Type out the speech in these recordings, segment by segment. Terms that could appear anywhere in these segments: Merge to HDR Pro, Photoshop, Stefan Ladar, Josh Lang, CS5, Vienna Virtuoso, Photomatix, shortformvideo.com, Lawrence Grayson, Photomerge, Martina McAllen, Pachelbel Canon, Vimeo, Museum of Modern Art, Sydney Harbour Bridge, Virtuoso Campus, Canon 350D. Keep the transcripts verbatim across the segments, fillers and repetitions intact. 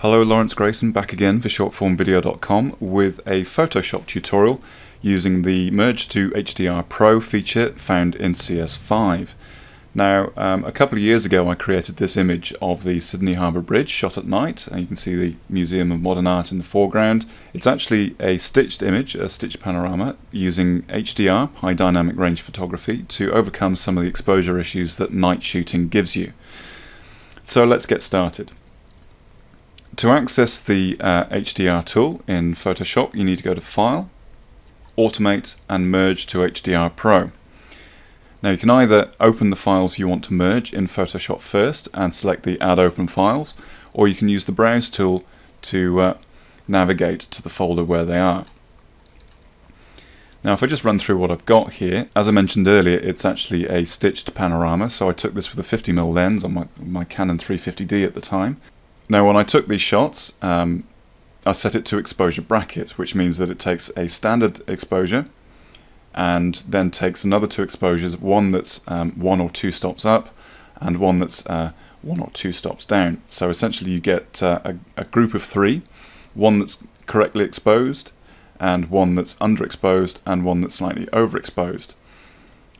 Hello, Lawrence Grayson back again for short form video dot com with a Photoshop tutorial using the Merge to H D R Pro feature found in C S five. Now, um, a couple of years ago I created this image of the Sydney Harbour Bridge shot at night, and you can see the Museum of Modern Art in the foreground. It's actually a stitched image, a stitched panorama, using H D R, high dynamic range photography, to overcome some of the exposure issues that night shooting gives you. So let's get started. To access the uh, H D R tool in Photoshop, you need to go to File, Automate, and Merge to H D R Pro. Now you can either open the files you want to merge in Photoshop first and select the Add Open Files, or you can use the Browse tool to uh, navigate to the folder where they are. Now if I just run through what I've got here, as I mentioned earlier, it's actually a stitched panorama, so I took this with a fifty millimeter lens on my, my Canon three fifty D at the time. Now when I took these shots, um, I set it to exposure bracket, which means that it takes a standard exposure and then takes another two exposures, one that's um, one or two stops up and one that's uh, one or two stops down. So essentially you get uh, a, a group of three, one that's correctly exposed and one that's underexposed and one that's slightly overexposed.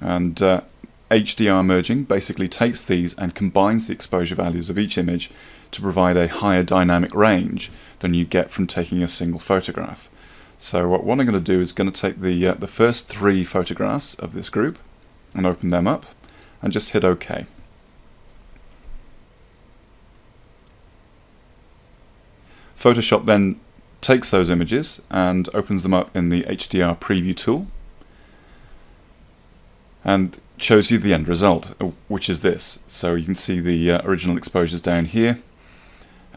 And uh, H D R merging basically takes these and combines the exposure values of each image to provide a higher dynamic range than you get from taking a single photograph. So what, what I'm going to do is going to take the, uh, the first three photographs of this group and open them up and just hit OK. Photoshop then takes those images and opens them up in the H D R preview tool and shows you the end result, which is this. So you can see the uh, original exposures down here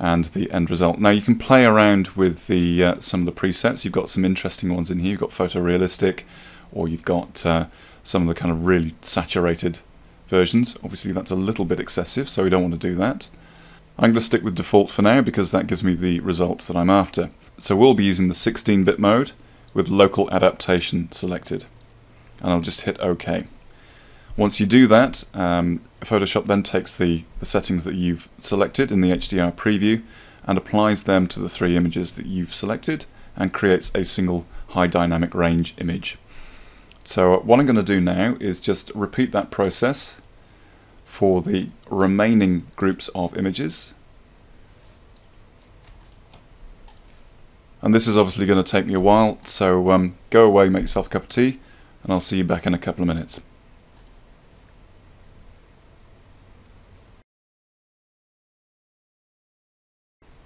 and the end result. Now you can play around with the uh, some of the presets. You've got some interesting ones in here. You've got photorealistic, or you've got uh, some of the kind of really saturated versions. Obviously that's a little bit excessive, so we don't want to do that. I'm going to stick with default for now because that gives me the results that I'm after. So we'll be using the sixteen bit mode with local adaptation selected. And I'll just hit OK. Once you do that, um, Photoshop then takes the, the settings that you've selected in the H D R preview and applies them to the three images that you've selected and creates a single high dynamic range image. So what I'm going to do now is just repeat that process for the remaining groups of images. And this is obviously going to take me a while, so um, go away, make yourself a cup of tea, and I'll see you back in a couple of minutes.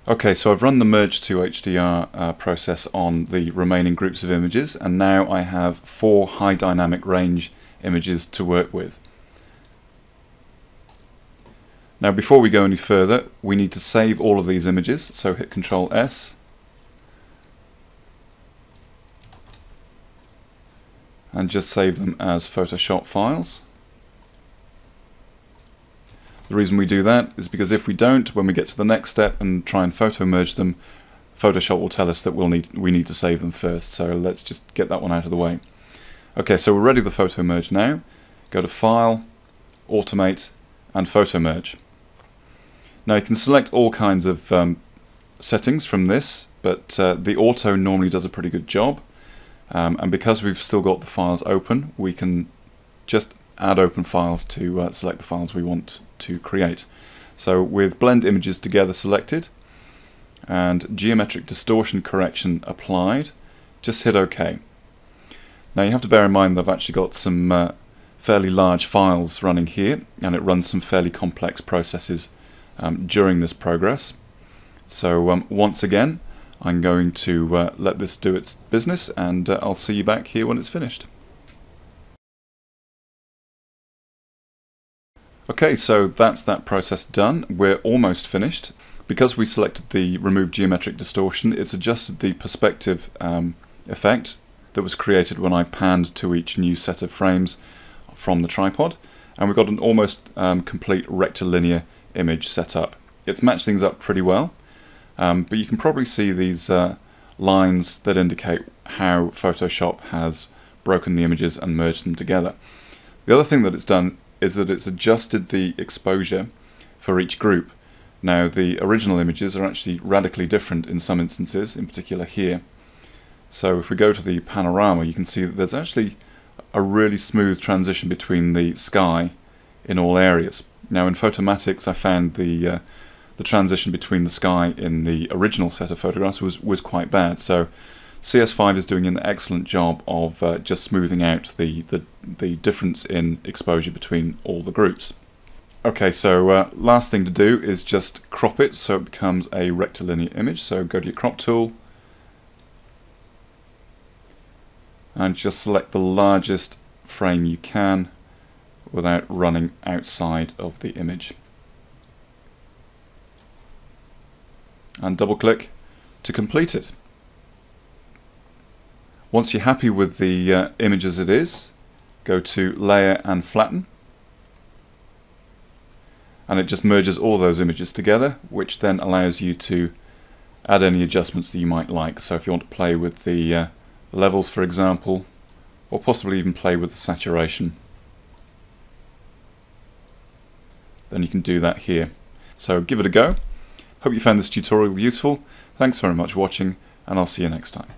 Okay, so I've run the Merge to H D R uh, process on the remaining groups of images, and now I have four high dynamic range images to work with. Now before we go any further, we need to save all of these images, so hit control S and just save them as Photoshop files. The reason we do that is because if we don't, when we get to the next step and try and photo merge them, Photoshop will tell us that we'll need, we need to save them first. So let's just get that one out of the way. Okay, so we're ready for the photo merge now. Go to File, Automate, and Photo Merge. Now you can select all kinds of um, settings from this, but uh, the auto normally does a pretty good job. Um, and because we've still got the files open, we can just add open files to uh, select the files we want to create. So with blend images together selected and geometric distortion correction applied, just hit OK. Now you have to bear in mind that I've actually got some uh, fairly large files running here, and it runs some fairly complex processes um, during this progress. So um, once again I'm going to uh, let this do its business, and uh, I'll see you back here when it's finished. Okay, so that's that process done. We're almost finished. Because we selected the remove geometric distortion, it's adjusted the perspective um, effect that was created when I panned to each new set of frames from the tripod, and we've got an almost um, complete rectilinear image set up. It's matched things up pretty well, um, but you can probably see these uh, lines that indicate how Photoshop has broken the images and merged them together. The other thing that it's done is that it's adjusted the exposure for each group Now the original images are actually radically different in some instances, in particular here. So if we go to the panorama, you can see that there's actually a really smooth transition between the sky in all areas. Now in Photomatix I found the uh, the transition between the sky in the original set of photographs was, was quite bad, so C S five is doing an excellent job of uh, just smoothing out the, the, the difference in exposure between all the groups. Okay, so uh, last thing to do is just crop it so it becomes a rectilinear image. So go to your crop tool and just select the largest frame you can without running outside of the image. And double click to complete it. Once you're happy with the uh, image as it is, go to Layer and Flatten, and it just merges all those images together, which then allows you to add any adjustments that you might like. So if you want to play with the uh, levels, for example, or possibly even play with the saturation, then you can do that here. So give it a go. Hope you found this tutorial useful. Thanks very much for watching, and I'll see you next time.